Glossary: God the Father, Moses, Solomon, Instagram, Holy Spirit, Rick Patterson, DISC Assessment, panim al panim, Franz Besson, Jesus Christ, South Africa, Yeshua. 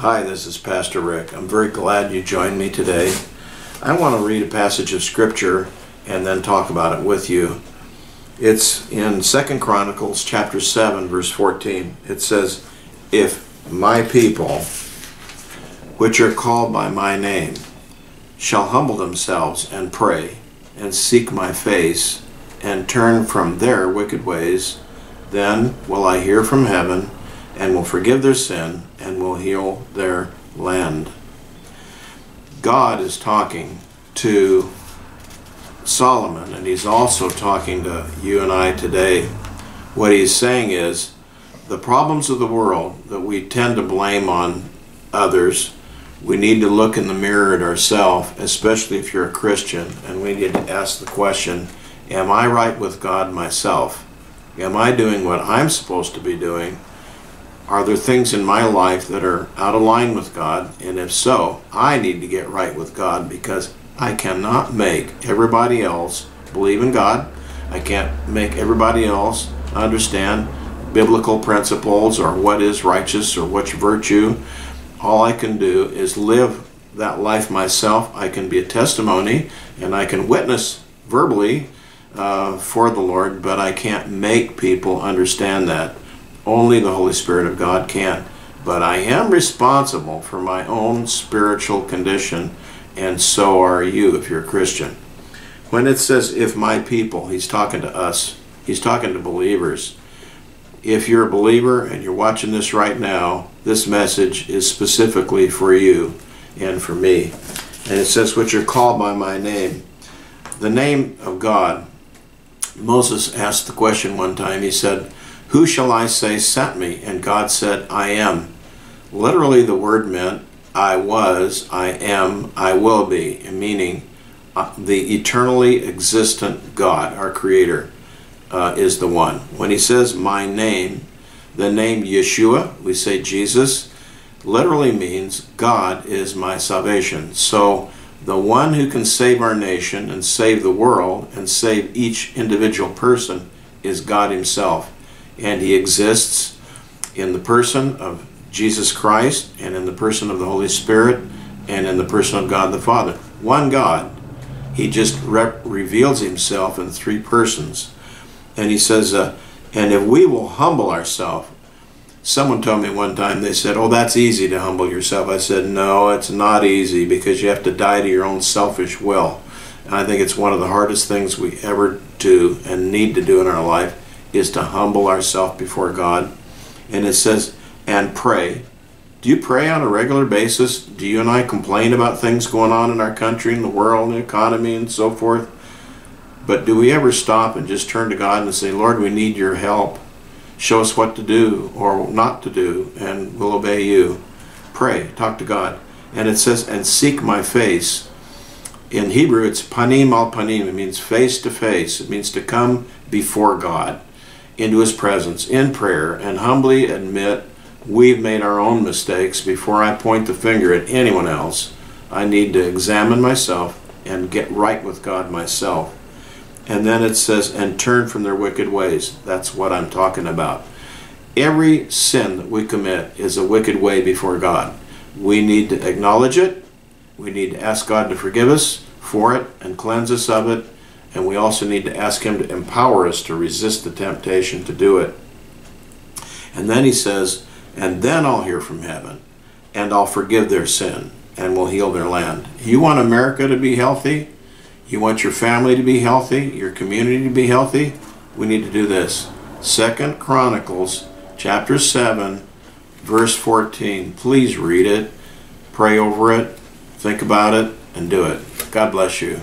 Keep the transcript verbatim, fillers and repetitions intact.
Hi, this is Pastor Rick. I'm very glad you joined me today. I want to read a passage of Scripture and then talk about it with you. It's in Second Chronicles chapter seven, verse fourteen. It says, "If my people, which are called by my name, shall humble themselves and pray, and seek my face, and turn from their wicked ways, then will I hear from heaven, and will forgive their sin, and will heal their land." God is talking to Solomon, and he's also talking to you and I today. What he's saying is, the problems of the world that we tend to blame on others, we need to look in the mirror at ourselves, especially if you're a Christian, and we need to ask the question, am I right with God myself? Am I doing what I'm supposed to be doing? Are there things in my life that are out of line with God? And if so, I need to get right with God, because I cannot make everybody else believe in God. I can't make everybody else understand biblical principles or what is righteous or what's virtue. All I can do is live that life myself. I can be a testimony and I can witness verbally uh, for the Lord, but I can't make people understand that. Only the Holy Spirit of God can. But I am responsible for my own spiritual condition, and so are you if you're a Christian. When it says, if my people, he's talking to us. He's talking to believers. If you're a believer and you're watching this right now, this message is specifically for you and for me. And it says, which are called by my name. The name of God. Moses asked the question one time. He said, who shall I say sent me? And God said, I am. Literally, the word meant, I was, I am, I will be, meaning uh, the eternally existent God, our Creator, uh, is the one. When he says my name, the name Yeshua, we say Jesus, literally means God is my salvation. So the one who can save our nation and save the world and save each individual person is God himself. And he exists in the person of Jesus Christ, and in the person of the Holy Spirit, and in the person of God the Father. One God. He just re reveals himself in three persons. And he says, uh, and if we will humble ourselves. Someone told me one time, they said, oh, that's easy to humble yourself. I said, no, it's not easy, because you have to die to your own selfish will. And I think it's one of the hardest things we ever do and need to do in our life, is to humble ourselves before God. And it says, and pray. Do you pray on a regular basis? Do you and I complain about things going on in our country, in the world, in the economy, and so forth? But do we ever stop and just turn to God and say, Lord, we need your help. Show us what to do or not to do, and we'll obey you. Pray. Talk to God. And it says, and seek my face. In Hebrew, it's panim al panim. It means face to face. It means to come before God, into his presence in prayer, and humbly admit we've made our own mistakes. Before I point the finger at anyone else, I need to examine myself and get right with God myself. And then it says, and turn from their wicked ways. That's what I'm talking about. Every sin that we commit is a wicked way before God. We need to acknowledge it. We need to ask God to forgive us for it and cleanse us of it. And we also need to ask him to empower us to resist the temptation to do it. And then he says, and then I'll hear from heaven, and I'll forgive their sin, and will heal their land. You want America to be healthy? You want your family to be healthy? Your community to be healthy? We need to do this. Second Chronicles chapter seven, verse fourteen. Please read it, pray over it, think about it, and do it. God bless you.